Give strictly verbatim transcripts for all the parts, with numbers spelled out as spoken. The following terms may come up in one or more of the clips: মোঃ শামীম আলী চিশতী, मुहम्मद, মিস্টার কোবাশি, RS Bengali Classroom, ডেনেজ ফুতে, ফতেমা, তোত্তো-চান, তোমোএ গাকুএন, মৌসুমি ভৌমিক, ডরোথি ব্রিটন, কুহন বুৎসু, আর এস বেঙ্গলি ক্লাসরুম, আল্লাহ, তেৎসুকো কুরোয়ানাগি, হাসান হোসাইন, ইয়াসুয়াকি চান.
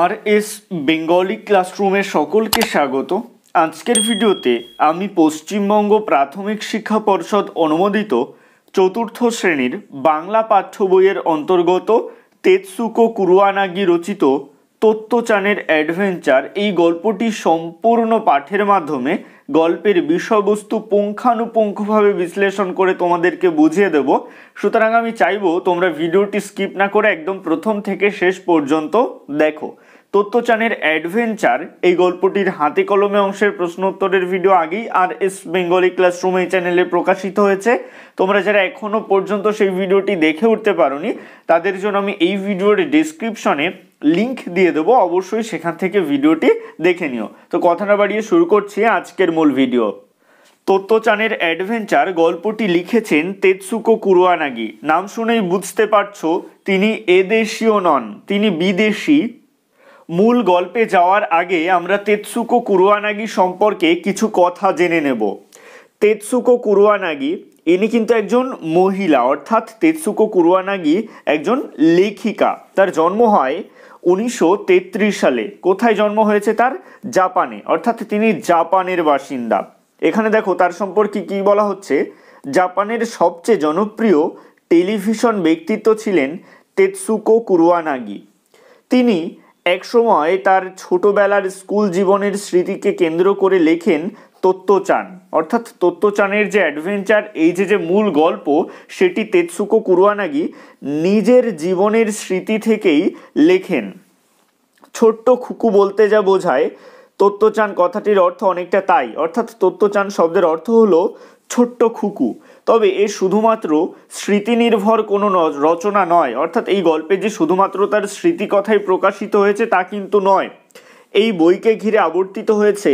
আর S Bengali ক্লাসরুমে সকলকে স্বাগত। আজকের ভিডিওতে আমি পশ্চিমবঙ্গ প্রাথমিক শিক্ষা পর্ষদ অনুমোদিত চতুর্থ শ্রেণীর বাংলা পাঠ্য বইয়ের অন্তর্গত তেৎসুকো কুরোয়ানাগি রচিত তোত্তো-চানের অ্যাডভেঞ্চার এই গল্পটি সম্পূর্ণ পাঠের মাধ্যমে গল্পের বিষয়বস্তু পুঙ্খানুপুঙ্খভাবে বিশ্লেষণ করে তোমাদেরকে বুঝিয়ে দেব। সুতরাং আমি চাইব তোমরা ভিডিওটি স্কিপ না করে একদম প্রথম থেকে শেষ পর্যন্ত দেখো। তোত্তো-চানের অ্যাডভেঞ্চার এই গল্পটির হাতে কলমে অংশের প্রশ্নোত্তরের ভিডিও আগেই আর এস বেঙ্গলি ক্লাসরুম এই চ্যানেলে প্রকাশিত হয়েছে। তোমরা যারা এখনও পর্যন্ত সেই ভিডিওটি দেখে উঠতে পারোনি তাদের জন্য আমি এই ভিডিওর ডিসক্রিপশনে লিঙ্ক দিয়ে দেবো, অবশ্যই সেখান থেকে ভিডিওটি দেখে নিও। তো কথা না বাড়িয়ে শুরু করছি আজকের মূল ভিডিও। তোত্তো-চানের অ্যাডভেঞ্চার গল্পটি লিখেছেন তেৎসুকো কুরোয়ানাগি। নাম শুনেই বুঝতে পারছো তিনি এদেশীয় নন, তিনি বিদেশি। মূল গল্পে যাওয়ার আগে আমরা তেৎসুকো কুরোয়ানাগি সম্পর্কে কিছু কথা জেনে নেব। তেৎসুকো কুরোয়ানাগি ইনি কিন্তু একজন মহিলা, অর্থাৎ তেৎসুকো কুরোয়ানাগি একজন লেখিকা। তার জন্ম হয় উনিশশো তেত্রিশ সালে। কোথায় জন্ম হয়েছে তার? জাপানে, অর্থাৎ তিনি জাপানের বাসিন্দা। এখানে দেখো তার সম্পর্কে কি বলা হচ্ছে। জাপানের সবচেয়ে জনপ্রিয় টেলিভিশন ব্যক্তিত্ব ছিলেন তেৎসুকো কুরোয়ানাগি। তিনি একসময় তার ছোটবেলার স্কুল জীবনের স্মৃতিকে কেন্দ্র করে লেখেন তোত্তো-চান, অর্থাৎ তোত্তো-চানের যে অ্যাডভেঞ্চার এই যে যে মূল গল্প সেটি তেৎসুকো কুরোয়ানাগি নিজের জীবনের স্মৃতি থেকেই লেখেন। ছোট্ট খুকু বলতে যা বোঝায় তোত্তো-চান কথাটির অর্থ অনেকটা তাই, অর্থাৎ তোত্তো-চান শব্দের অর্থ হলো ছোট্ট খুকু। তবে এ শুধুমাত্র স্মৃতি নির্ভর কোনো রচনা নয়, অর্থাৎ এই গল্পে যে শুধুমাত্র তার স্মৃতি কথাই প্রকাশিত হয়েছে তা কিন্তু নয়। এই বইকে ঘিরে আবর্তিত হয়েছে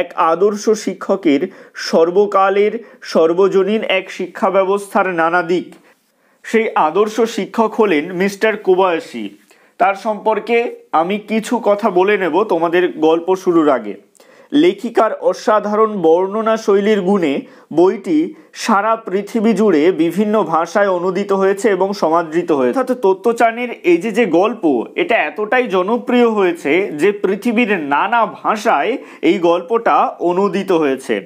এক আদর্শ শিক্ষকের সর্বকালের সর্বজনীন এক শিক্ষা ব্যবস্থার নানা দিক। সেই আদর্শ শিক্ষক হলেন মিস্টার কোবাশি। তার সম্পর্কে আমি কিছু কথা বলে নেব তোমাদের গল্প শুরুর আগে। লেখিকার অসাধারণ বর্ণনা শৈলীর গুণে বইটি সারা পৃথিবী জুড়ে বিভিন্ন ভাষায় অনুদিত হয়েছে এবং সমাদৃত হয়েছে। অর্থাৎ তোত্তো-চানের এই যে যে গল্প এটা এতটাই জনপ্রিয় হয়েছে যে পৃথিবীর নানা ভাষায় এই গল্পটা অনুদিত হয়েছে।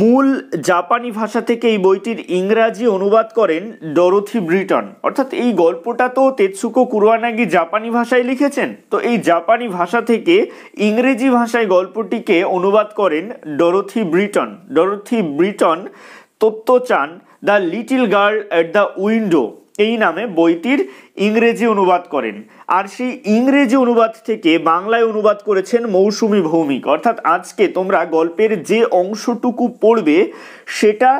মূল জাপানি ভাষা থেকে এই বইটির ইংরাজি অনুবাদ করেন ডরোথি ব্রিটন। অর্থাৎ এই গল্পটা তো তেৎসুকো কুরোয়ানাগি জাপানি ভাষায় লিখেছেন, তো এই জাপানি ভাষা থেকে ইংরেজি ভাষায় গল্পটিকে অনুবাদ করেন ডরোথি ব্রিটন। ডরোথি ব্রিটন তোত্তো-চান the little girl at the window এই নামে বইটির ইংরেজি অনুবাদ করেন। আর সেই ইংরেজি অনুবাদ থেকে বাংলায় অনুবাদ করেছেন মৌসুমি ভৌমিক। অর্থাৎ আজকে তোমরা গল্পের যে অংশটুকু পড়বে সেটা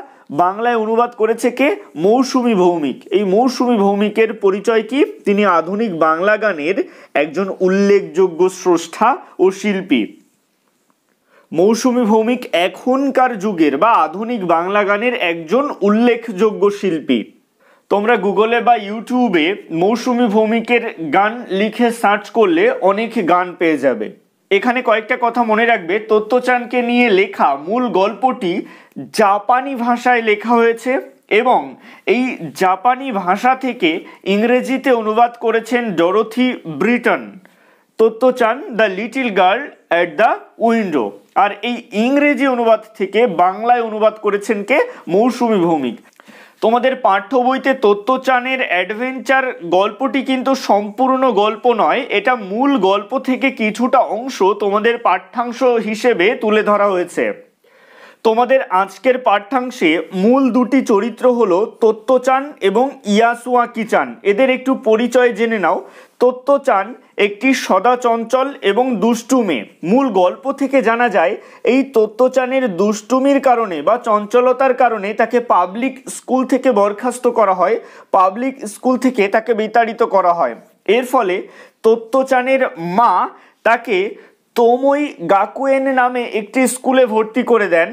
বাংলায় অনুবাদ করেছে কে? মৌসুমি ভৌমিক। এই মৌসুমি ভৌমিকের পরিচয় কি? তিনি আধুনিক বাংলা গানের একজন উল্লেখযোগ্য স্রষ্টা ও শিল্পী। মৌসুমি ভৌমিক এখনকার যুগের বা আধুনিক বাংলা গানের একজন উল্লেখযোগ্য শিল্পী। তোমরা গুগলে বা ইউটিউবে মৌসুমি ভৌমিকের গান লিখে সার্চ করলে অনেক গান পেয়ে যাবে। এখানে কয়েকটা কথা মনে রাখবে। তোত্তো-চানকে নিয়ে লেখা মূল গল্পটি জাপানি ভাষায় লেখা হয়েছে এবং এই জাপানি ভাষা থেকে ইংরেজিতে অনুবাদ করেছেন ডরোথি ব্রিটন। তোত্তো-চান the little girl at the window. আর এই ইংরেজি অনুবাদ থেকে বাংলায় অনুবাদ করেছেন কে? মৌসুমি ভৌমিক। তোমাদের পাঠ্য বইতে তোত্তো-চানের অ্যাডভেঞ্চার গল্পটি কিন্তু সম্পূর্ণ গল্প নয়, এটা মূল গল্প থেকে কিছুটা অংশ তোমাদের পাঠ্যাংশ হিসেবে তুলে ধরা হয়েছে। তোমাদের আজকের পাঠ্যাংশে মূল দুটি চরিত্র হলো তোত্তো-চান এবং ইয়াসুয়াকি চান। এদের একটু পরিচয় জেনে নাও। তোত্তো-চান একটি সদাচঞ্চল এবং দুষ্টু মেয়ে। মূল গল্প থেকে জানা যায় এই তোত্তো-চানের দুষ্টুমির কারণে বা চঞ্চলতার কারণে তাকে পাবলিক স্কুল থেকে বরখাস্ত করা হয়, পাবলিক স্কুল থেকে তাকে বিতাড়িত করা হয়। এর ফলে তোত্তো-চানের মা তাকে তোমোএ গাকুএন নামে একটি স্কুলে ভর্তি করে দেন।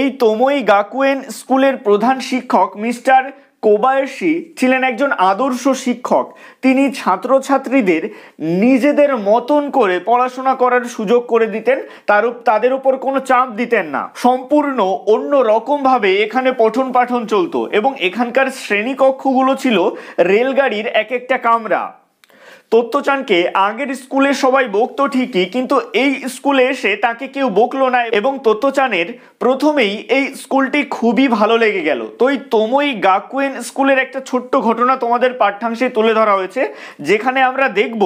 এই তোমোএ গাকুএন স্কুলের প্রধান শিক্ষক মিস্টার কোবাশি ছিলেন একজন আদর্শ শিক্ষক। তিনি ছাত্রছাত্রীদের নিজেদের মতন করে পড়াশোনা করার সুযোগ করে দিতেন, তার তাদের উপর কোনো চাপ দিতেন না। সম্পূর্ণ অন্য রকমভাবে এখানে পঠন পাঠন চলতো এবং এখানকার শ্রেণীকক্ষগুলো ছিল রেলগাড়ির এক একটা কামরা। তোত্তো-চানকে আগের স্কুলে সবাই বকতো ঠিকই, কিন্তু এই স্কুলে এসে তাকে কেউ বকলো না এবং তোত্তো-চানের প্রথমেই এই স্কুলটি খুবই ভালো লেগে গেল। তো এই তোমোএ গাকুএন স্কুলের একটা ছোট্ট ঘটনা তোমাদের পাঠ্যাংশে তুলে ধরা হয়েছে, যেখানে আমরা দেখব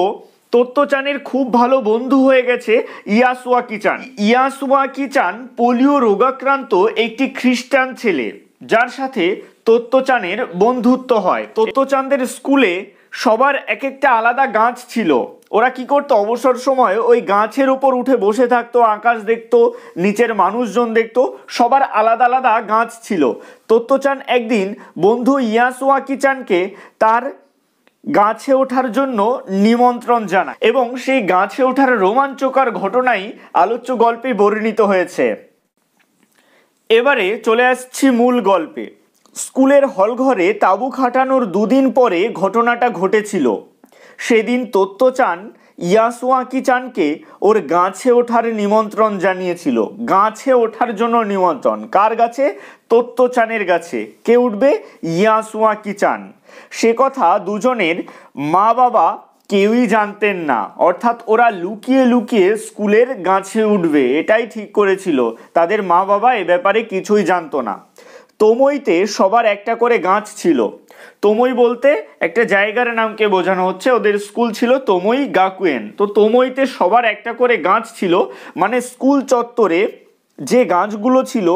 তোত্তো-চানের খুব ভালো বন্ধু হয়ে গেছে ইয়াসুয়াকি চান। ইয়াসুয়াকি চান পোলিও রোগাক্রান্ত একটি খ্রিস্টান ছেলে, যার সাথে তোত্তো-চানের বন্ধুত্ব হয়। তোত্তো-চানদের স্কুলে সবার এক একটা আলাদা গাছ ছিল। ওরা কি করতো, অবসর সময় ওই গাছের উপর উঠে বসে থাকতো, আকাশ দেখতো, নিচের মানুষজন দেখতো। সবার আলাদা আলাদা গাছ ছিল। তোত্তো-চান একদিন বন্ধু ইয়াসুয়াকি চানকে তার গাছে ওঠার জন্য নিমন্ত্রণ জানায় এবং সেই গাছে ওঠার রোমাঞ্চকর ঘটনাই আলোচ্য গল্পে বর্ণিত হয়েছে। এবারে চলে আসছি মূল গল্পে। স্কুলের হলঘরে তাঁবু খাটানোর দুদিন পরে ঘটনাটা ঘটেছিল। সেদিন তোত্তো-চান ইয়াসুয়াকি চানকে ওর গাছে ওঠার নিমন্ত্রণ জানিয়েছিল, গাছে ওঠার জন্য নিমন্ত্রণ। কার গাছে? তোত্তো-চানের গাছে। কে উঠবে? ইয়াসুয়াকি চান। সে কথা দুজনের মা বাবা কেউই জানতেন না, অর্থাৎ ওরা লুকিয়ে লুকিয়ে স্কুলের গাছে উঠবে এটাই ঠিক করেছিল। তাদের মা বাবা এ ব্যাপারে কিছুই জানতো না। তোমোইতে সবার একটা করে গাছ ছিল। তোমোই বলতে একটা জায়গার নামকে বোঝানো হচ্ছে। ওদের স্কুল ছিল তোমোএ গাকুএন। তো তোমোইতে সবার একটা করে গাছ ছিল, মানে স্কুল চত্বরে যে গাছগুলো ছিল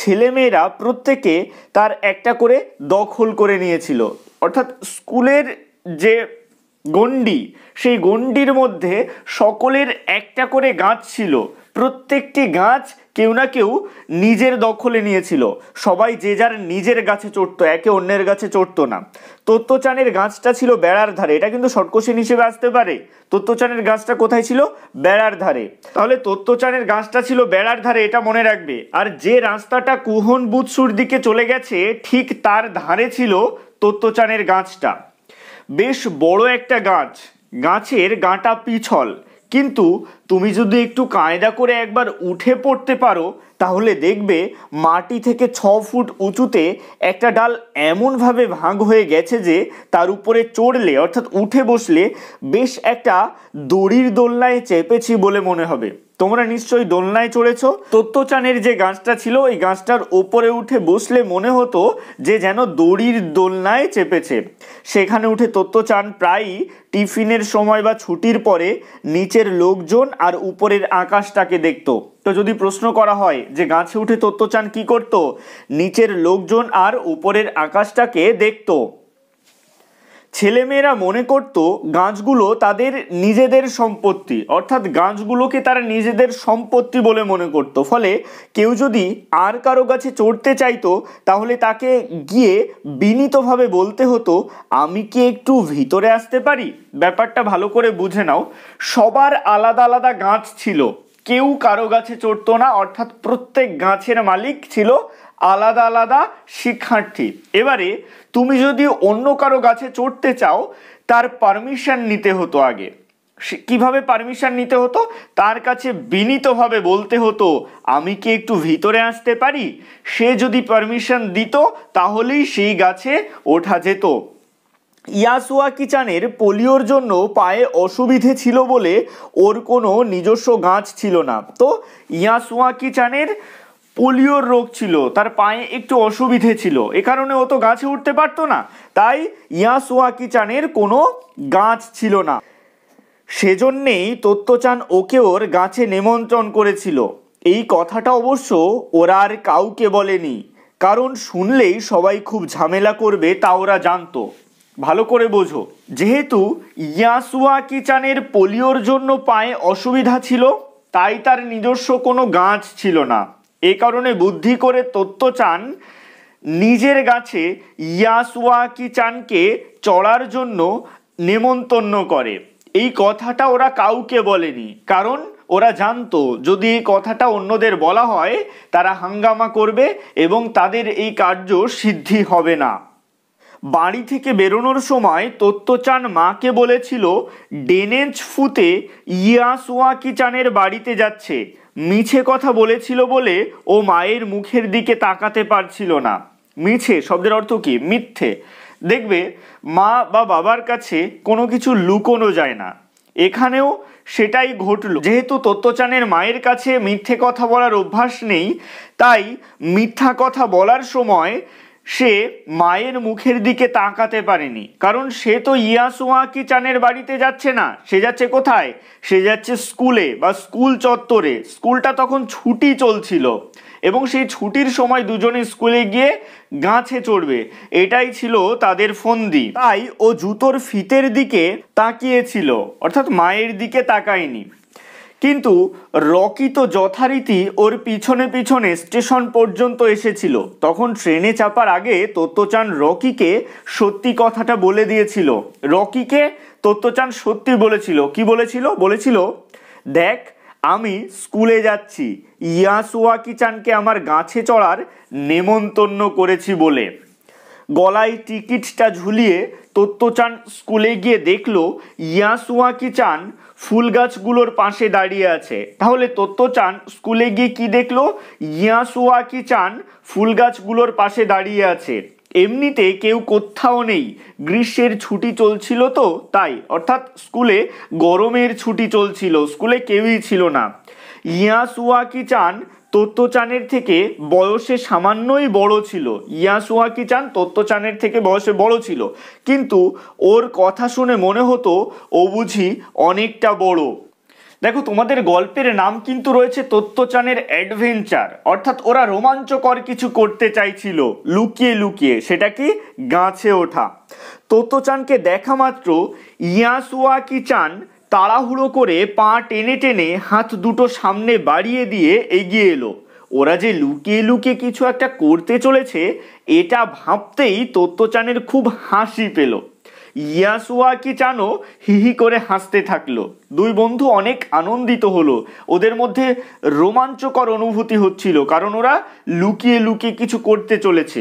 ছেলেমেয়েরা প্রত্যেকে তার একটা করে দখল করে নিয়েছিল। অর্থাৎ স্কুলের যে গণ্ডি, সেই গণ্ডির মধ্যে সকলের একটা করে গাছ ছিল। প্রত্যেকটি গাছ কেউ না কেউ নিজের দখলে নিয়েছিল। সবাই যে যার নিজের গাছে চড়তো, একে অন্যের গাছে চড়তো না। তোত্তো-চানের গাছটা ছিল বেড়ার ধারে। এটা কিন্তু শর্ট কোশ্চেন হিসেবে আসতে পারে। তোত্তো-চানের গাছটা কোথায় ছিল? বেড়ার ধারে। তাহলে তোত্তো-চানের গাছটা ছিল বেড়ার ধারে, এটা মনে রাখবে। আর যে রাস্তাটা কুহন বুৎসুর দিকে চলে গেছে, ঠিক তার ধারে ছিল তোত্তো-চানের গাছটা। বেশ বড় একটা গাছ, গাছের গাঁটা পিছল, কিন্তু তুমি যদি একটু কায়দা করে একবার উঠে পড়তে পারো, তাহলে দেখবে মাটি থেকে ছ ফুট উঁচুতে একটা ডাল এমনভাবে ভাগ হয়ে গেছে যে তার উপরে চড়লে, অর্থাৎ উঠে বসলে বেশ একটা দড়ির দোলনায় চেপেছি বলে মনে হবে। তোমরা নিশ্চয়ই দোলনায় চড়েছো। তোত্তো-চানের যে গাছটা ছিল, ওই গাছটার ওপরে উঠে বসলে মনে হতো যে যেন দড়ির দোলনায় চেপেছে। সেখানে উঠে তোত্তো-চান প্রায়ই টিফিনের সময় বা ছুটির পরে নিচের লোকজন আর উপরের আকাশটাকে দেখতো। তো যদি প্রশ্ন করা হয় যে গাছে উঠে তোত্তো-চান কি করতো, নিচের লোকজন আর উপরের আকাশটাকে দেখতো। ছেলেমেয়েরা মনে করত গাছগুলো তাদের নিজেদের সম্পত্তি, অর্থাৎ গাছগুলোকে তারা নিজেদের সম্পত্তি বলে মনে করত। ফলে কেউ যদি আর কারো গাছে চড়তে চাইতো, তাহলে তাকে গিয়ে বিনীতভাবে বলতে হতো, আমি কি একটু ভিতরে আসতে পারি? ব্যাপারটা ভালো করে বুঝে নাও। সবার আলাদা আলাদা গাছ ছিল, কেউ কারো গাছে চড়তো না, অর্থাৎ প্রত্যেক গাছের মালিক ছিল আলাদা আলাদা শিক্ষার্থী। এবারে তুমি যদি অন্য কারো গাছে চড়তে চাও, তার পারমিশন নিতে হতো আগে। কিভাবে পারমিশন নিতে হতো? তার কাছে বিনীতভাবে বলতে হতো, আমি কি একটু ভিতরে আসতে পারি? সে যদি পারমিশন দিত, তাহলেই সেই গাছে ওঠা যেত। ইয়াসুয়াকি চানের পোলিওর জন্য পায়ে অসুবিধে ছিল বলে ওর কোনো নিজস্ব গাছ ছিল না। তো ইয়াসুয়াকি চানের পোলিওর রোগ ছিল, তার পায়ে একটু অসুবিধে ছিল, এ কারণে ও তো গাছে উঠতে পারতো না। তাই ইয়াসুয়াকি চানের কোনো গাছ ছিল না। সেজন্যেই তোত্তো-চান ওকে ওর গাছে নিমন্ত্রণ করেছিল। এই কথাটা অবশ্য ওরা আর কাউকে বলেনি, কারণ শুনলেই সবাই খুব ঝামেলা করবে, তা ওরা জানতো। ভালো করে বোঝো। যেহেতু ইয়াসুয়াকি চানের পোলিওর জন্য পায়ে অসুবিধা ছিল, তাই তার নিজস্ব কোনো গাছ ছিল না। এ কারণে বুদ্ধি করে তোত্তো-চান নিজের গাছে ইয়াসুয়াকি চানকে চড়ার জন্য নেমন্তন্ন করে। এই কথাটা ওরা কাউকে বলেনি, কারণ ওরা জানতো যদি এই কথাটা অন্যদের বলা হয়, তারা হাঙ্গামা করবে এবং তাদের এই কার্য সিদ্ধি হবে না। বাড়ি থেকে বেরোনোর সময় তোত্তো-চান মাকে বলেছিল, ডেনেজ ফুতে ইয়াসুয়াকি চানের বাড়িতে যাচ্ছে। মিছে কথা বলেছিল বলে ও মায়ের মুখের দিকে তাকাতে পারছিল না। মিছে শব্দের অর্থ কি? মিথ্যে। দেখবে মা বা বাবার কাছে কোনো কিছু লুকোনো যায় না। এখানেও সেটাই ঘটল। যেহেতু তত্ত্বচানের মায়ের কাছে মিথ্যে কথা বলার অভ্যাস নেই, তাই মিথ্যা কথা বলার সময় সে মায়ের মুখের দিকে তাকাতে পারেনি, কারণ সে তো ইয়াসুয়াকি চানের বাড়িতে যাচ্ছে না। সে যাচ্ছে কোথায়? সে যাচ্ছে স্কুলে বা স্কুল চত্বরে। স্কুলটা তখন ছুটি চলছিল এবং সেই ছুটির সময় দুজনে স্কুলে গিয়ে গাছে চড়বে, এটাই ছিল তাদের ফন্দি। তাই ও জুতোর ফিতের দিকে তাকিয়েছিল, অর্থাৎ মায়ের দিকে তাকায়নি। কিন্তু রকি তো যথারীতি ওর পিছনে পিছনে স্টেশন পর্যন্ত এসেছিল। তখন ট্রেনে চাপার আগে তত্ত্বচান রকিকে সত্যি কথাটা বলে দিয়েছিল। রকিকে তত্ত্বচান সত্যি বলেছিল। কি বলেছিল? বলেছিল, দেখ আমি স্কুলে যাচ্ছি ইয়াসুয়াকি চানকে আমার গাছে চড়ার নেমন্তন্ন করেছি বলে। গলায় টিকিটটা ঝুলিয়ে তত্ত্বচান স্কুলে গিয়ে দেখল ইয়াসুয়াকি চান ফুল গাছগুলোর পাশে দাঁড়িয়ে আছে। তাহলে তত্ত্বচান স্কুলে গিয়ে কি দেখল? ইয়াসুয়াকি চান ফুল গাছগুলোর পাশে দাঁড়িয়ে আছে। এমনিতে কেউ কোথাও নেই, গ্রীষ্মের ছুটি চলছিল তো তাই, অর্থাৎ স্কুলে গরমের ছুটি চলছিল, স্কুলে কেউই ছিল না। ইয়াসুয়াকি চান তত্ত্বচানের থেকে বয়সে সামান্যই বড় ছিল। ইয়াসুয়াকি চান তত্ত্বচানের থেকে বয়সে বড় ছিল, কিন্তু ওর কথা শুনে মনে হতো ও বুঝি অনেকটা বড়। দেখো, তোমাদের গল্পের নাম কিন্তু রয়েছে তত্ত্বচানের অ্যাডভেঞ্চার, অর্থাৎ ওরা রোমাঞ্চকর কিছু করতে চাইছিল লুকিয়ে লুকিয়ে, সেটা কি? গাছে ওঠা। তত্ত্বচানকে দেখা মাত্র ইয়াসুয়াকি চান তাড়াহুড়ো করে পা টেনে টেনে হাত দুটো সামনে বাড়িয়ে দিয়ে এগিয়ে এলো। ওরা যে লুকিয়ে লুকিয়ে কিছু একটা করতে চলেছে, এটা ভাবতেই তত্ত্বচানের খুব হাসি পেল। ইয়াসুয়াকি চানও হিহি করে হাসতে থাকলো। দুই বন্ধু অনেক আনন্দিত হলো, ওদের মধ্যে রোমাঞ্চকর অনুভূতি হচ্ছিল, কারণ ওরা লুকিয়ে লুকিয়ে কিছু করতে চলেছে।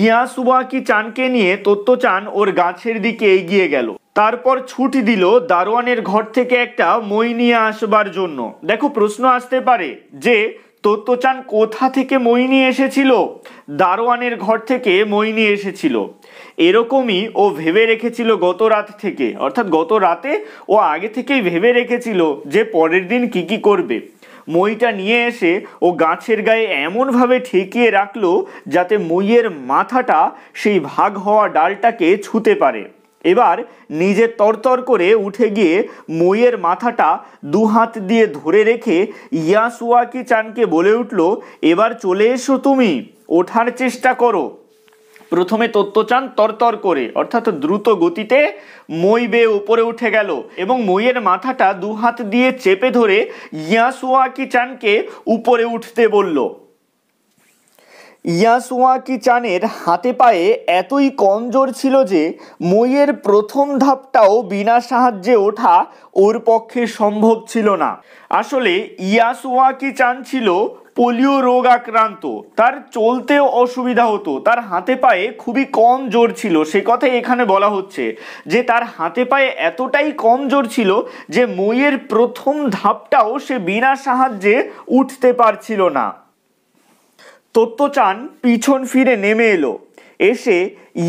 ইয়াসুয়াকি চানকে নিয়ে তত্ত্বচান ওর গাছের দিকে এগিয়ে গেল, তারপর ছুটি দিল দারোয়ানের ঘর থেকে একটা মই নিয়ে আসবার জন্য। দেখো, প্রশ্ন আসতে পারে যে তত্ত্বচান কোথা থেকে মই নিয়ে এসেছিল? দারোয়ানের ঘর থেকে মই নিয়ে এসেছিল, এরকমই ও ভেবে রেখেছিল গত রাত থেকে, অর্থাৎ গত রাতে ও আগে থেকেই ভেবে রেখেছিল যে পরের দিন কি কি করবে। মইটা নিয়ে এসে ও গাছের গায়ে এমনভাবে ঠেকিয়ে রাখলো যাতে মইয়ের মাথাটা সেই ভাগ হওয়া ডালটাকে ছুঁতে পারে। এবার নিজে তরতর করে উঠে গিয়ে মইয়ের মাথাটা দু হাত দিয়ে ধরে রেখে ইয়াসুয়াকি চানকে বলে উঠল, এবার চলে এসো, তুমি ওঠার চেষ্টা করো। প্রথমে তত্ত্বচান তরতর করে, অর্থাৎ দ্রুত গতিতে মই বেয়ে উপরে উঠে গেল এবং মইয়ের মাথাটা দু হাত দিয়ে চেপে ধরে ইয়াসুয়াকি চানকে উপরে উঠতে বলল। ইয়াসুয়াকি চানের হাতে পায়ে এতই কমজোর ছিল যে মইয়ের প্রথম ধাপটাও বিনা সাহায্যে ওঠা ওর পক্ষে সম্ভব ছিল না। আসলে ইয়াসুয়াকি চান ছিল পোলিও রোগ আক্রান্ত, তার চলতেও অসুবিধা হতো, তার হাতে পায়ে খুবই কম জোর ছিল। সে কথাই এখানে বলা হচ্ছে যে তার হাতে পায়ে এতটাই কম জোর ছিল যে মইয়ের প্রথম ধাপটাও সে বিনা সাহায্যে উঠতে পারছিল না। তত্ত্বচান পিছন ফিরে নেমে এলো, এসে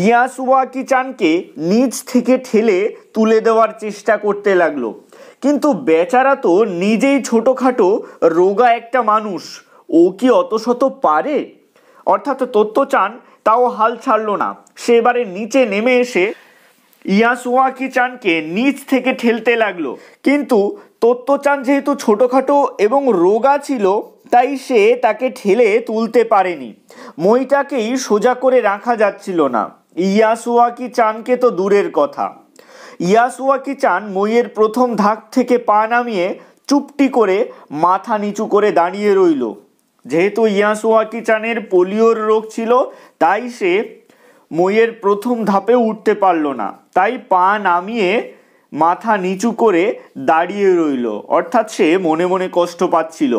ইয়াসুয়াকি চানকে নিচ থেকে ঠেলে তুলে দেওয়ার চেষ্টা করতে লাগলো, কিন্তু বেচারা তো নিজেই ছোটোখাটো রোগা একটা মানুষ, ও কি অত শত পারে? অর্থাৎ তত্ত্বচান তাও হাল ছাড়লো না। সে এবারে নিচে নেমে এসে ইয়াসুয়াকি চানকে নিচ থেকে ঠেলতে লাগলো, কিন্তু তত্ত্বচান যেহেতু ছোটোখাটো এবং রোগা ছিল তাই সে তাকে ঠেলে তুলতে পারেনি। মইটাকেই সোজা করে রাখা যাচ্ছিল না, ইয়াসুয়াকি চানকে তো দূরের কথা। ইয়াসুয়াকি চান মইয়ের প্রথম ধাক থেকে পা নামিয়ে চুপটি করে মাথা নিচু করে দাঁড়িয়ে রইল। যেহেতু ইয়াসুয়াকি চানের পোলিওর রোগ ছিল তাই সে মইয়ের প্রথম ধাপে উঠতে পারল না, তাই পা নামিয়ে মাথা নিচু করে দাঁড়িয়ে রইল, অর্থাৎ সে মনে মনে কষ্ট পাচ্ছিল।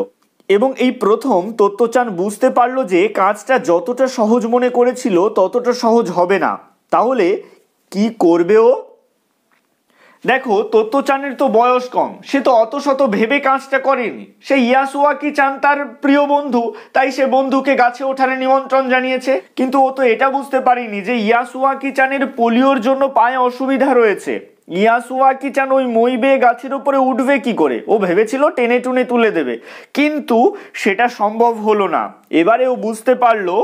এবং এই প্রথম তত্ত্বচান বুঝতে পারল যে কাজটা যতটা সহজ মনে করেছিল ততটা সহজ হবে না। তাহলে কি করবে ও? দেখো তোত্তো-চানের তো বয়স কম, সে তো অত শত ভেবে কাজটা করেনি। সে ইয়াসুয়াকি চান তার প্রিয় বন্ধু, তাই সে বন্ধুকে গাছে ওঠার নিমন্ত্রণ জানিয়েছে। কিন্তু ও তো এটা বুঝতে পারেনি যে ইয়াসুয়াকি চানের পোলিওর জন্য পায়ে অসুবিধা রয়েছে। ইয়াসুয়াকি চান ওই মই বেয়ে গাছের উপরে উঠবে কি করে? ও ভেবেছিল টেনে টুনে তুলে দেবে, কিন্তু সেটা সম্ভব হলো না। এবারে ও বুঝতে পারলো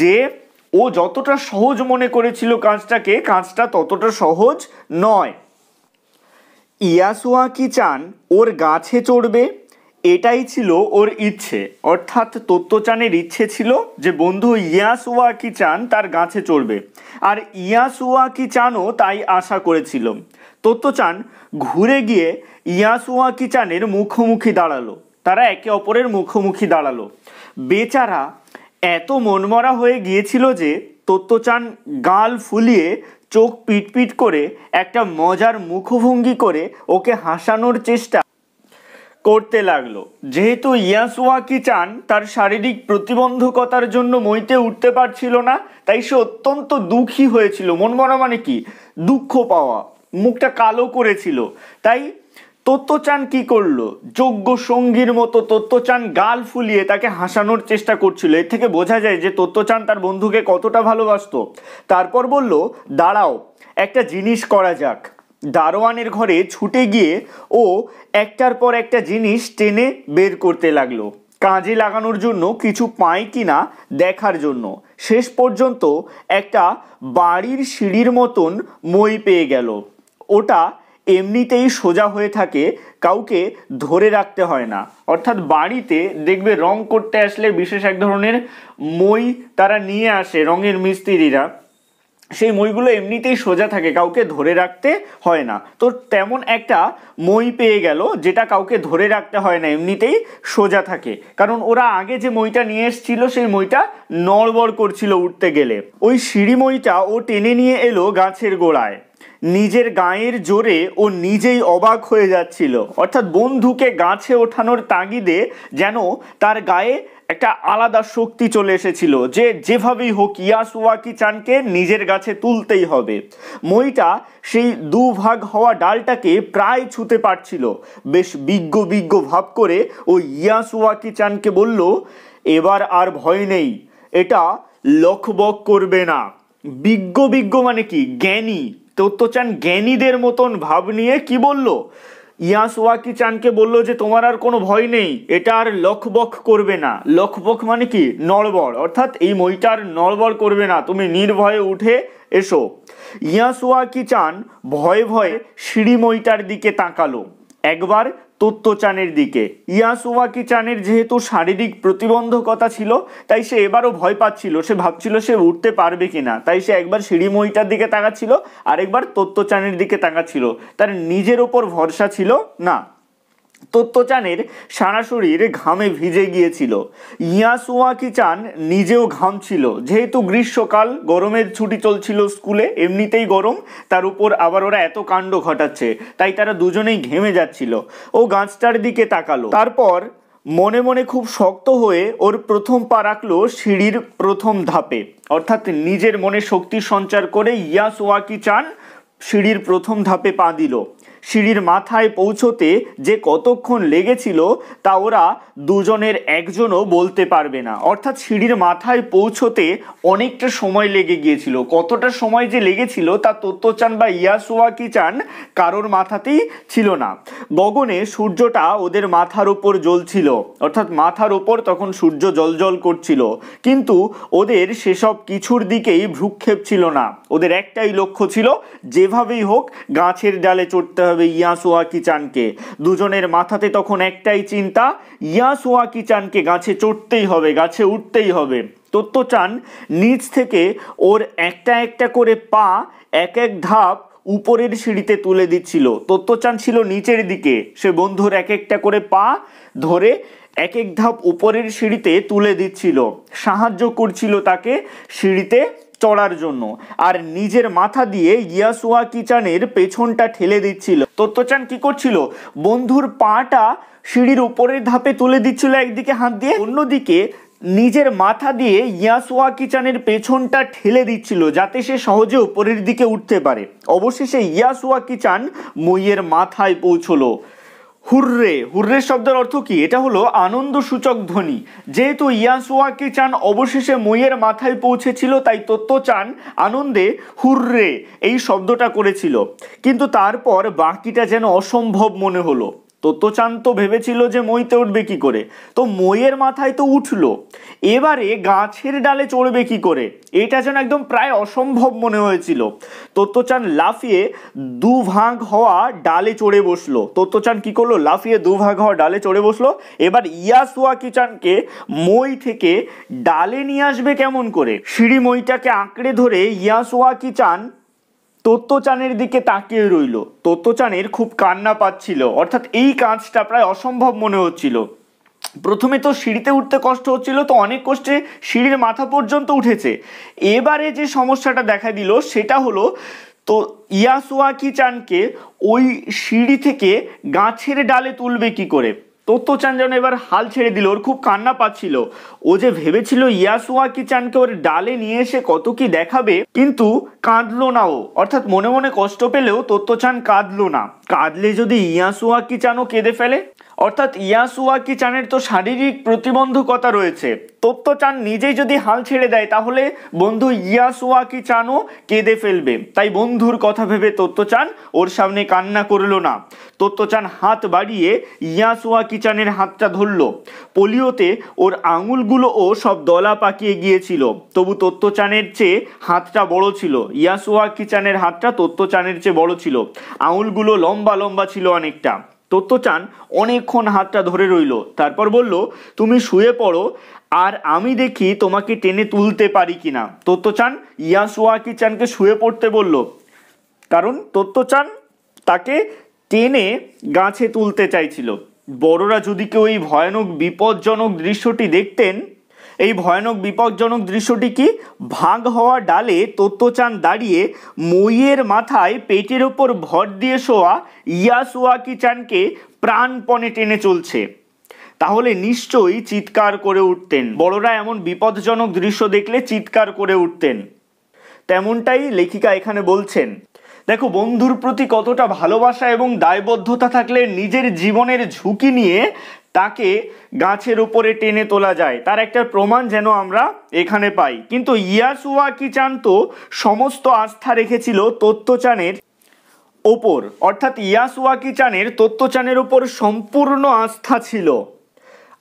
যে ও যতটা সহজ মনে করেছিল কাজটাকে, কাজটা ততটা সহজ নয়। ইয়াসুয়াকি চান ওর গাছে চড়বে, এটাই ছিল ওর ইচ্ছে। অর্থাৎ তোত্তো-চানের ইচ্ছে ছিল যে বন্ধু ইয়াসুয়াকি চান তার গাছে চড়বে, আর ইয়াসুয়াকি চানও তাই আশা করেছিল। তোত্তো-চান ঘুরে গিয়ে ইয়াসুয়াকি চানের মুখোমুখি দাঁড়ালো। তারা একে অপরের মুখোমুখি দাঁড়ালো। বেচারা এত মনমরা হয়ে গিয়েছিল যে তোত্তো-চান গাল ফুলিয়ে চোখ পিটপিট করে একটা মজার মুখভঙ্গি করে ওকে হাসানোর চেষ্টা করতে লাগলো। যেহেতু ইয়াসুয়াকি চান তার শারীরিক প্রতিবন্ধকতার জন্য মইতে উঠতে পারছিল না, তাই সে অত্যন্ত দুঃখী হয়েছিল। মনমরা মানে কি? দুঃখ পাওয়া। মুখটা কালো করেছিল। তাই তোত্তো-চান কি করলো? যোগ্য সঙ্গীর মতো তোত্তো-চান গাল ফুলিয়ে তাকে হাসানোর চেষ্টা করছিল। এর থেকে বোঝা যায় যে তোত্তো-চান তার বন্ধুকে কতটা ভালোবাসতো। তারপর বলল, দাঁড়াও, একটা জিনিস করা যাক। দারোয়ানের ঘরে ছুটে গিয়ে ও একটার পর একটা জিনিস টেনে বের করতে লাগলো, কাজে লাগানোর জন্য কিছু পায় কিনা দেখার জন্য। শেষ পর্যন্ত একটা বাড়ির সিঁড়ির মতন মই পেয়ে গেল। ওটা এমনিতেই সোজা হয়ে থাকে, কাউকে ধরে রাখতে হয় না। অর্থাৎ বাড়িতে দেখবে রং করতে আসলে বিশেষ এক ধরনের মই তারা নিয়ে আসে, রঙের মিস্ত্রিরা। সেই মইগুলো এমনিতেই সোজা থাকে, কাউকে ধরে রাখতে হয় না। তো তেমন একটা মই পেয়ে গেল যেটা কাউকে ধরে রাখতে হয় না, এমনিতেই সোজা থাকে। কারণ ওরা আগে যে মইটা নিয়ে এসেছিল সেই মইটা নড়বড় করছিল উঠতে গেলে। ওই সিঁড়ি মইটা ও টেনে নিয়ে এলো গাছের গোড়ায়। নিজের গায়ের জোরে ও নিজেই অবাক হয়ে যাচ্ছিল। অর্থাৎ বন্ধুকে গাছে ওঠানোর তাগিদে যেন তার গায়ে একটা আলাদা শক্তি চলে এসেছিল যে যেভাবেই হোক ইয়াসুয়াকি চানকে নিজের গাছে তুলতেই হবে। মইটা সেই দুভাগ হওয়া ডালটাকে প্রায় ছুঁতে পারছিল। বেশ বিজ্ঞ বিজ্ঞ ভাব করে ও ইয়াসুয়াকি চানকে বলল, এবার আর ভয় নেই, এটা লকবক করবে না। বিজ্ঞ বিজ্ঞ মানে কি? জ্ঞানী। তোত্তো-চান জ্ঞানীদের মতন ভাব নিয়ে কি বলল? ইয়াসুয়াকি চানকে বলল যে তোমার আর কোনো ভয় নেই, এটা আর লকবক করবে না। লকবক মানে কি? নড়বড়। অর্থাৎ এই মইটা আর নড়বড় করবে না, তুমি নির্ভয়ে উঠে এসো। ইয়াসুয়াকি চান ভয়ে ভয়ে সিঁড়ি মইটার দিকে তাকালো, একবার তোত্তো-চানের দিকে। ইয়াসুয়াকি চানের যেহেতু শারীরিক প্রতিবন্ধকতা ছিল, তাই সে এবারও ভয় পাচ্ছিল। সে ভাবছিল সে উঠতে পারবে কিনা, তাই সে একবার সিঁড়ি মইটার দিকে তাকাচ্ছিল, আরেকবার তোত্তো-চানের দিকে তাকাচ্ছিল। তার নিজের ওপর ভরসা ছিল না। তোত্তো-চানের সারা শরীর ঘামে ভিজে গিয়েছিল। ইয়াসুয়াকি চান নিজেও ঘামছিল, যেহেতু গ্রীষ্মকাল, গরমের ছুটি চলছিল স্কুলে, এমনিতেই গরম, তার উপর আবার ওরা এত কাণ্ড ঘটাচ্ছে, তাই তারা দুজনেই ঘেমে যাচ্ছিল। ও গাছটার দিকে তাকালো, তারপর মনে মনে খুব শক্ত হয়ে ওর প্রথম পা রাখলো সিঁড়ির প্রথম ধাপে। অর্থাৎ নিজের মনে শক্তি সঞ্চার করে ইয়াসুয়াকি চান সিঁড়ির প্রথম ধাপে পা দিল। সিঁড়ির মাথায় পৌঁছতে যে কতক্ষণ লেগেছিল তা ওরা দুজনের একজনও বলতে পারবে না। অর্থাৎ সিঁড়ির মাথায় পৌঁছতে অনেকটা সময় লেগে গিয়েছিল। কতটা সময় যে লেগেছিল তা তোত্তো-চান বা ইয়াসুয়াকি চান কারোর মাথাতেই ছিল না। গগনে সূর্যটা ওদের মাথার ওপর জ্বলছিল, অর্থাৎ মাথার ওপর তখন সূর্য জ্বলজ্বল করছিল। কিন্তু ওদের সেসব কিছুর দিকেই ভ্রুক্ষেপ ছিল না। ওদের একটাই লক্ষ্য ছিল, যেভাবেই হোক গাছের ডালে চড়তে হবে ইয়াসুয়াকি চানকে। দুজনের মাথাতে তখন একটাই চিন্তা, ইয়াসুয়াকি চানকে গাছে চড়তেই হবে, গাছে উঠতেই হবে। তোত্তো-চান নিচ থেকে ওর একটা একটা করে পা এক এক ধাপ উপরের সিঁড়িতে তুলে দিচ্ছিল। তোত্তো-চান ছিল নিচের দিকে, সে বন্ধুর এক একটা করে পা ধরে এক এক ধাপ উপরের সিঁড়িতে তুলে দিচ্ছিল, সাহায্য করছিল তাকে সিঁড়িতে চড়ার জন্য। আর নিজের মাথা দিয়ে ইয়াসুয়াকি চানের পেছনটা ঠেলে দিচ্ছিল। তোত্তো-চান কি করছিল? বন্ধুর পাটা সিঁড়ির উপরের ধাপে তুলে দিচ্ছিল একদিকে হাত দিয়ে, অন্যদিকে নিজের মাথা দিয়ে ইয়াসুয়াকি চানের পেছনটা ঠেলে দিচ্ছিল যাতে সে সহজে উপরের দিকে উঠতে পারে। অবশেষে ইয়াসুয়াকি চান মইয়ের মাথায় পৌঁছলো। হুররে! হুররে শব্দের অর্থ কি? এটা হলো আনন্দসূচক ধ্বনি। যেহেতু ইয়াসুয়াকি চান অবশেষে মইয়ের মাথায় পৌঁছেছিল, তাই তোত্তো-চান আনন্দে হুররে এই শব্দটা করেছিল। কিন্তু তারপর বাকিটা যেন অসম্ভব মনে হলো। তোত্তো-চান তো ভেবেছিল যে মইতে উঠবে কি করে, তো মইয়ের মাথায় তো উঠলো, এবারে গাছের ডালে চড়বে কি করে, এটা যেন একদম প্রায় অসম্ভব মনে হয়েছিল। তোত্তো-চান লাফিয়ে দু ভাগ হওয়া ডালে চড়ে বসলো। তোত্তো-চান কি করলো? লাফিয়ে দু ভাগ হওয়া ডালে চড়ে বসলো। এবার ইয়াসুয়াকি চানকে মই থেকে ডালে নিয়ে আসবে কেমন করে? সিঁড়ি মইটাকে আঁকড়ে ধরে ইয়াসুয়াকি চান তোত্তো-চানের দিকে তাকিয়ে রইল। তোত্তো-চানের খুব কান্না পাচ্ছিল, অর্থাৎ এই কাজটা প্রায় অসম্ভব মনে হচ্ছিল। প্রথমে তো সিঁড়িতে উঠতে কষ্ট হচ্ছিল, তো অনেক কষ্টে সিঁড়ির মাথা পর্যন্ত উঠেছে। এবারে যে সমস্যাটা দেখা দিল সেটা হলো তো ইয়াসুয়াকি চানকে ওই সিঁড়ি থেকে গাছের ডালে তুলবে কি করে। তোত্তো-চান যেন এবার হাল ছেড়ে দিল, ওর খুব কান্না পাচ্ছিল। ও যে ভেবেছিল ইয়াসুয়াকি চানকে ওর ডালে নিয়ে এসে কত কি দেখাবে, কিন্তু কাঁদলো না ও, অর্থাৎ মনে মনে কষ্ট পেলেও তোত্তো-চান কাঁদলো না। কাঁদলে যদি ইয়াসুয়াকি চানও কেঁদে ফেলে, অর্থাৎ ইয়াসুয়াকি চানের তো শারীরিক প্রতিবন্ধকতা রয়েছে, তোত্তো-চান নিজেই যদি হাল ছেড়ে দেয় তাহলে বন্ধু ইয়াসুয়াকি চানও কেঁদে ফেলবে। তাই বন্ধুর কথা ভেবে তোত্তো-চান ওর সামনে কান্না করলো না। তোত্তো-চান হাত বাড়িয়ে ইয়াসুয়াকি চানের হাতটা ধরল। পোলিওতে ওর আঙুলগুলোও সব দলা পাকিয়ে গিয়েছিল, তবু তোত্তো-চানের চেয়ে হাতটা বড় ছিল। ইয়াসুয়াকি চানের হাতটা তোত্তো-চানের চেয়ে বড় ছিল, আঙুলগুলো লম্বা লম্বা ছিল অনেকটা। তোত্তো-চান অনেকক্ষণ হাতটা ধরে রইল, তারপর বলল, তুমি শুয়ে পড়ো আর আমি দেখি তোমাকে টেনে তুলতে পারি কিনা। তোত্তো-চান ইয়াসুয়াকি চানকে শুয়ে পড়তে বলল, কারণ তোত্তো-চান তাকে টেনে গাছে তুলতে চাইছিল। বড়রা যদি কেউ এই ভয়ানক বিপজ্জনক দৃশ্যটি দেখতেন। এই ভয়ানক বিপজ্জনক দৃশ্যটি কি? ভাগ হওয়া ডালে তোত্তো-চান দাঁড়িয়ে মইয়ের মাথায় পেটের ওপর ভর দিয়ে শোয়া ইয়াসুয়াকি চানকে প্রাণপণে টেনে চলছে। তাহলে নিশ্চয়ই চিৎকার করে উঠতেন। বড়রা এমন বিপজ্জনক দৃশ্য দেখলে চিৎকার করে উঠতেন, তেমনটাই লেখিকা এখানে বলছেন। দেখো, বন্ধুর প্রতি কতটা ভালোবাসা এবং দায়বদ্ধতা থাকলে নিজের জীবনের ঝুঁকি নিয়ে তাকে গাছের উপরে টেনে তোলা যায়, তার একটা প্রমাণ যেন আমরা এখানে পাই। কিন্তু ইয়াসুয়াকি চান তো সমস্ত আস্থা রেখেছিল তোত্তো-চানের ওপর, অর্থাৎ ইয়াসুয়াকি চানের তোত্তো-চানের ওপর সম্পূর্ণ আস্থা ছিল।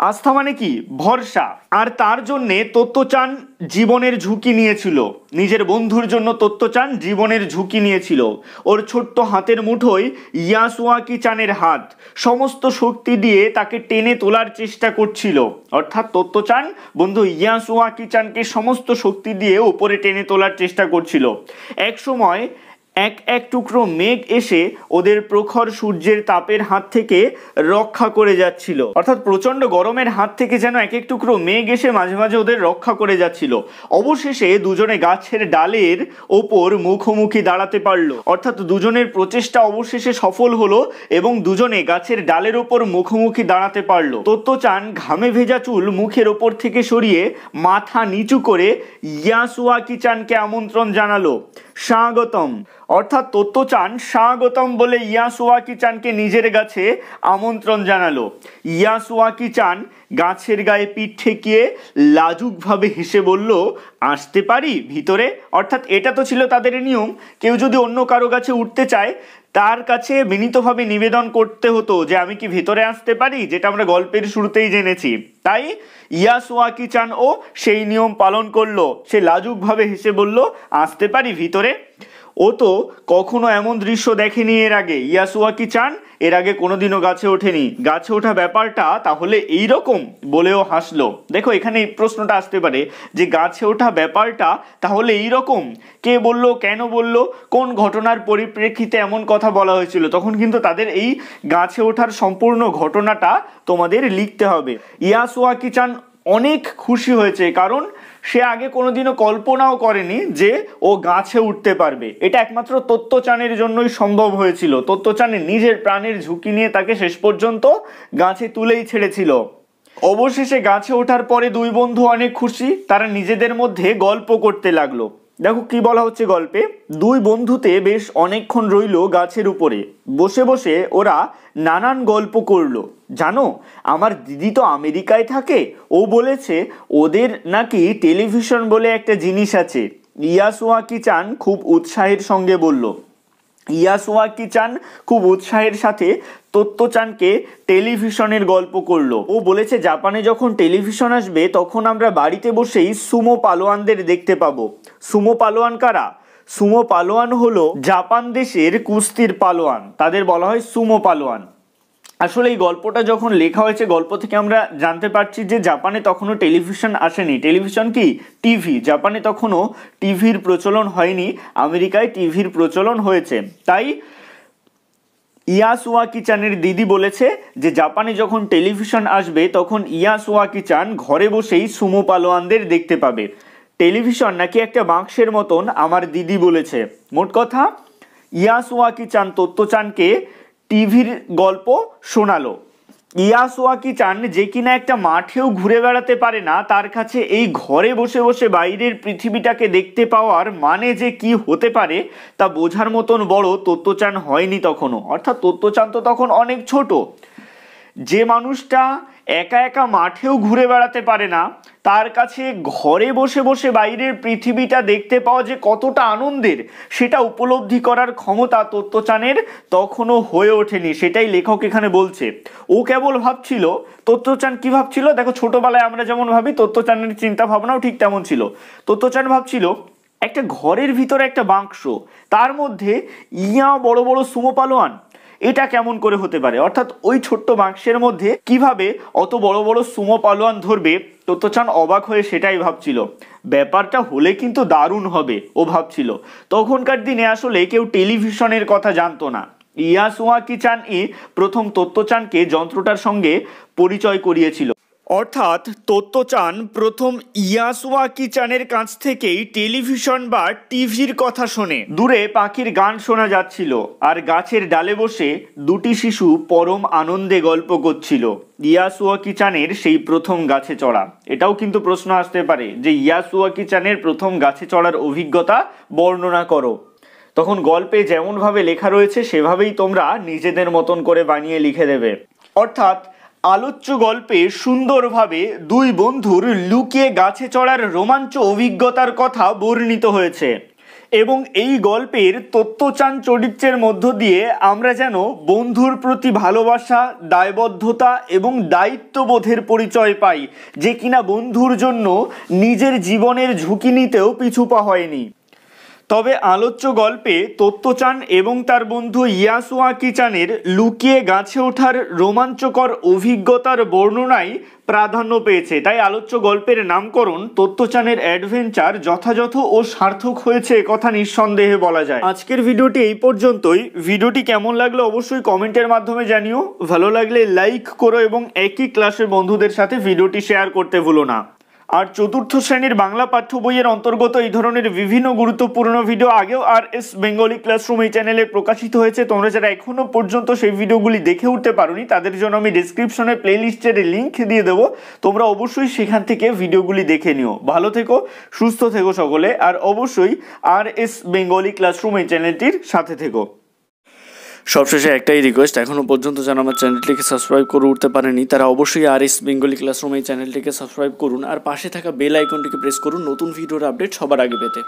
আস্থা মানে কি? ভরসা। আর তার জন্যে তোত্তো-চান জীবনের ঝুঁকি নিয়েছিল। নিজের বন্ধুর জন্য তোত্তো-চান জীবনের ঝুঁকি নিয়েছিল। ওর ছোট্ট হাতের মুঠোয় ইয়াসুয়াকি চানের হাত সমস্ত শক্তি দিয়ে তাকে টেনে তোলার চেষ্টা করছিল, অর্থাৎ তোত্তো-চান বন্ধু ইয়াসুয়াকি চানকে সমস্ত শক্তি দিয়ে ওপরে টেনে তোলার চেষ্টা করছিল। এক সময় এক এক টুকরো মেঘ এসে ওদের প্রখর সূর্যের তাপের হাত থেকে রক্ষা করে যাচ্ছিল, অর্থাৎ প্রচণ্ড গরমের হাত থেকে যেন এক এক টুকরো মেঘ এসে মাঝে মাঝে ওদের রক্ষা করে যাচ্ছিল। অবশেষে দুজনে গাছের ডালের ওপর মুখোমুখি দাঁড়াতে পারল, অর্থাৎ দুজনের প্রচেষ্টা অবশেষে সফল হলো এবং দুজনে গাছের ডালের ওপর মুখোমুখি দাঁড়াতে পারল। তোত্তো-চান ঘামে ভেজা চুল মুখের ওপর থেকে সরিয়ে মাথা নিচু করে ইয়াসুয়াকি চানকে আমন্ত্রণ জানালো, স্বাগতম। অর্থাৎ তোত্তো-চান স্বাগতম বলে ইয়াসুয়াকি চানকে নিজের কাছে আমন্ত্রণ জানালো। ইয়াসুয়াকি চান গাছের গায়ে পিঠ ঠেকিয়ে লাজুকভাবে হেসে বলল, আসতে পারি ভিতরে? অর্থাৎ এটা তো ছিল তাদের নিয়ম, কেউ যদি অন্য কারো কাছে উঠতে চায় তার কাছে বিনীতভাবে নিবেদন করতে হতো যে আমি কি ভিতরে আসতে পারি, যেটা আমরা গল্পের শুরুতেই জেনেছি। তাই ইয়াসুয়াকি চান ও সেই নিয়ম পালন করলো। সে লাজুকভাবে হেসে বলল, আসতে পারি ভিতরে? ও তো কখনো এমন দৃশ্য দেখেনি এর আগে। ইয়াসুয়াকি চান এর আগে কোনোদিনও গাছে ওঠেনি, গাছে ওঠা ব্যাপারটা তাহলে এই রকম বলেও হাসলো। দেখো, এখানে প্রশ্নটা আসতে পারে যে গাছে ওঠা ব্যাপারটা তাহলে এই রকম কে বলল, কেন বলল, কোন ঘটনার পরিপ্রেক্ষিতে এমন কথা বলা হয়েছিল, তখন কিন্তু তাদের এই গাছে ওঠার সম্পূর্ণ ঘটনাটা তোমাদের লিখতে হবে। ইয়াসুয়াকি চান অনেক খুশি হয়েছে, কারণ সে আগে কোনোদিনও কল্পনাও করেনি যে ও গাছে উঠতে পারবে। এটা একমাত্র তোত্তো-চানের জন্যই সম্ভব হয়েছিল। তোত্তো-চান নিজের প্রাণের ঝুঁকি নিয়ে তাকে শেষ পর্যন্ত গাছে তুলেই ছেড়েছিল। অবশেষে গাছে ওঠার পরে দুই বন্ধু অনেক খুশি। তারা নিজেদের মধ্যে গল্প করতে লাগলো। দেখো কি বলা হচ্ছে গল্পে, দুই বন্ধুতে বেশ অনেকক্ষণ রইল গাছের উপরে, বসে বসে ওরা নানান গল্প করলো। জানো, আমার দিদি তো আমেরিকায় থাকে, ও বলেছে ওদের নাকি টেলিভিশন বলে একটা জিনিস আছে। ইয়াসুয়াকি চান খুব উৎসাহের সঙ্গে বলল। ইয়াসুয়াকি চান খুব উৎসাহের সাথে তোত্তো-চানকে টেলিভিশনের গল্প করলো। ও বলেছে জাপানে যখন টেলিভিশন আসবে তখন আমরা বাড়িতে বসেই সুমো পালোয়ানদের দেখতে পাবো। সুমো পালোয়ান কারা? সুমো পালোয়ান হলো জাপান দেশের কুস্তির পালোয়ান, তাদের বলা হয় সুমো পালোয়ান। আসলে এই গল্পটা যখন লেখা হয়েছে, গল্প থেকে আমরা জানতে পারছি যে জাপানে তখনও টেলিভিশন আসেনি। টেলিভিশন কি? টিভি। জাপানে তখনও টিভির প্রচলন হয়নি, আমেরিকায় টিভির প্রচলন হয়েছে। তাই ইয়াসুয়াকি চানের দিদি বলেছে যে জাপানে যখন টেলিভিশন আসবে তখন ইয়াসুয়াকি চান ঘরে বসেই সুমো পালোয়ানদের দেখতে পাবে। টেলিভিশন নাকি একটা বাক্সের মতন আমার দিদি বলেছে। মোট কথা, ইয়াসুয়াকি চান তোত্তো-চানকে টিভির গল্প শোনালো। ইয়াসুয়াকি চান, যে কিনা একটা মাঠেও ঘুরে বেড়াতে পারে না, তার কাছে এই ঘরে বসে বসে বাইরের পৃথিবীটাকে দেখতে পাওয়ার মানে যে কি হতে পারে তা বোঝার মতন বড় তোত্তো-চান হয়নি তখনও। অর্থাৎ তোত্তো-চান তো তখন অনেক ছোট। যে মানুষটা একা একা মাঠেও ঘুরে বেড়াতে পারে না, তার কাছে ঘরে বসে বসে বাইরের পৃথিবীটা দেখতে পাওয়া যে কতটা আনন্দের সেটা উপলব্ধি করার ক্ষমতা তোত্তো-চানের তখনও হয়ে ওঠেনি। সেটাই লেখক এখানে বলছে। ও কেবল ভাবছিল। তোত্তো-চান কি ভাবছিল? দেখো, ছোটোবেলায় আমরা যেমন ভাবি, তোত্তো-চানের চিন্তা ভাবনাও ঠিক তেমন ছিল। তোত্তো-চান ভাবছিল একটা ঘরের ভিতরে একটা বাক্স, তার মধ্যে ইয়া বড় বড় সুমো পালোয়ান, এটা কেমন করে হতে পারে? অর্থাৎ ওই ছোট্ট বাক্সের মধ্যে কিভাবে অত বড় বড় সুমো পালোয়ান ধরবে? তোত্তো-চান অবাক হয়ে সেটাই ভাবছিল। ব্যাপারটা হলে কিন্তু দারুণ হবে, ও ভাবছিল। তখনকার দিনে আসলে কেউ টেলিভিশনের কথা জানতো না। ইয়াসুয়াকি চান ই প্রথম তোত্তো-চানকে যন্ত্রটার সঙ্গে পরিচয় করিয়েছিল। অর্থাৎ তোত্তো-চান প্রথম ইয়াসুয়াকি চানের কাছ থেকেই টেলিভিশন বা টিভির কথা শোনে। দূরে পাখির গান শোনা যাচ্ছিল, আর গাছের ডালে বসে দুটি শিশু পরম আনন্দে গল্প করছিল। ইয়াসুয়াকি চানের সেই প্রথম গাছে চড়া, এটাও কিন্তু প্রশ্ন আসতে পারে যে ইয়াসুয়াকি চানের প্রথম গাছে চড়ার অভিজ্ঞতা বর্ণনা করো। তখন গল্পে যেমনভাবে লেখা রয়েছে সেভাবেই তোমরা নিজেদের মতন করে বানিয়ে লিখে দেবে। অর্থাৎ আলোচ্য গল্পে সুন্দরভাবে দুই বন্ধুর লুকিয়ে গাছে চড়ার রোমাঞ্চ অভিজ্ঞতার কথা বর্ণিত হয়েছে, এবং এই গল্পের তোত্তো-চান চরিত্রের মধ্য দিয়ে আমরা যেন বন্ধুর প্রতি ভালোবাসা, দায়বদ্ধতা এবং দায়িত্ববোধের পরিচয় পাই, যে কিনা বন্ধুর জন্য নিজের জীবনের ঝুঁকি নিতেও পিছুপা হয়নি। তবে আলোচ্য গল্পে তোত্তো-চান এবং তার বন্ধু ইয়াসুয়াকি চানের লুকিয়ে গাছে ওঠার রোমাঞ্চকর অভিজ্ঞতার বর্ণনাই প্রাধান্য পেয়েছে। তাই আলোচ্য গল্পের নামকরণ তোত্তো-চানের অ্যাডভেঞ্চার যথাযথ ও সার্থক হয়েছে, কথা নিঃসন্দেহে বলা যায়। আজকের ভিডিওটি এই পর্যন্তই। ভিডিওটি কেমন লাগলো অবশ্যই কমেন্টের মাধ্যমে জানিও। ভালো লাগলে লাইক করো এবং একই ক্লাসের বন্ধুদের সাথে ভিডিওটি শেয়ার করতে ভুলো না। আর চতুর্থ শ্রেণীর বাংলা পাঠ্য বইয়ের অন্তর্গত এই ধরনের বিভিন্ন গুরুত্বপূর্ণ ভিডিও আগেও আর এস বেঙ্গলি ক্লাসরুম এই চ্যানেলে প্রকাশিত হয়েছে। তোমরা যারা এখনও পর্যন্ত সেই ভিডিওগুলি দেখে উঠতে পারোনি, তাদের জন্য আমি ডিসক্রিপশনে প্লেলিস্টের লিঙ্ক দিয়ে দেবো। তোমরা অবশ্যই সেখান থেকে ভিডিওগুলি দেখে নিও। ভালো থেকো, সুস্থ থেকো সকলে, আর অবশ্যই আর এস বেঙ্গলি ক্লাসরুম এই চ্যানেলটির সাথে থেকো। সবশেষে একটাই রিকোয়েস্ট, এখনও পর্যন্ত যারা আমার চ্যানেলটিকে সাবস্ক্রাইব করে উঠতে পারেনি তারা অবশ্যই আর এস বেঙ্গলি ক্লাসরুম এই চ্যানেলটিকে সাবস্ক্রাইব করুন, আর পাশে থাকা বেল আইকনটিকে প্রেস করুন নতুন ভিডিওর আপডেট সবার আগে পেতে।